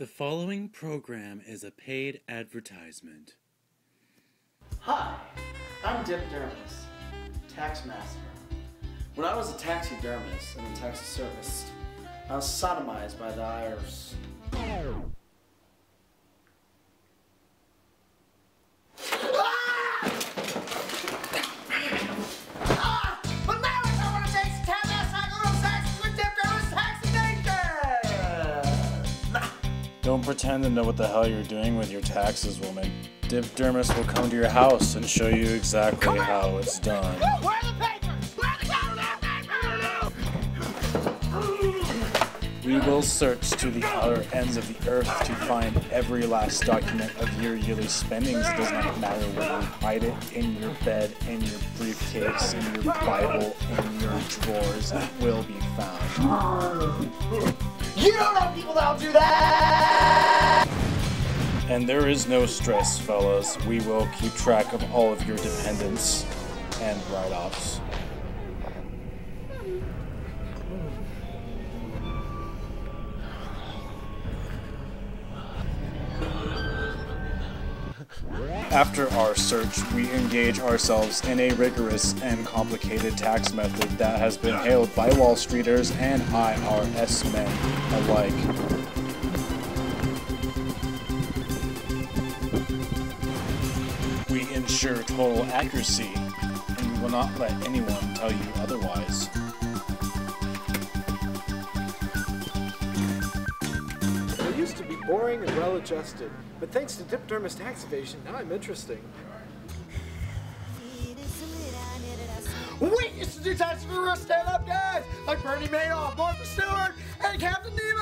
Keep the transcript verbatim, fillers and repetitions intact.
The following program is a paid advertisement. Hi, I'm Dip Dermis, tax master. When I was a taxidermist in the taxi service, I was sodomized by the I R S. Don't pretend to know what the hell you're doing with your taxes, woman. Dip Dermis will come to your house and show you exactly how it's done. Where are the papers? Where are the counterfeits? We will search to the other ends of the earth to find every last document of your yearly spendings. It does not matter where you hide it, in your bed, in your briefcase, in your Bible, in your drawers. It will be found. You don't know people that'll do that! And there is no stress, fellas. We will keep track of all of your dependents and write-offs. After our search, we engage ourselves in a rigorous and complicated tax method that has been hailed by Wall Streeters and I R S men alike. We ensure total accuracy, and we will not let anyone tell you otherwise. Used to be boring and well-adjusted, but thanks to Dip Dermis tax evasion, now I'm interesting. We used to do tax for real stand-up guys like Bernie Madoff, Martha Stewart, and Captain Nemo.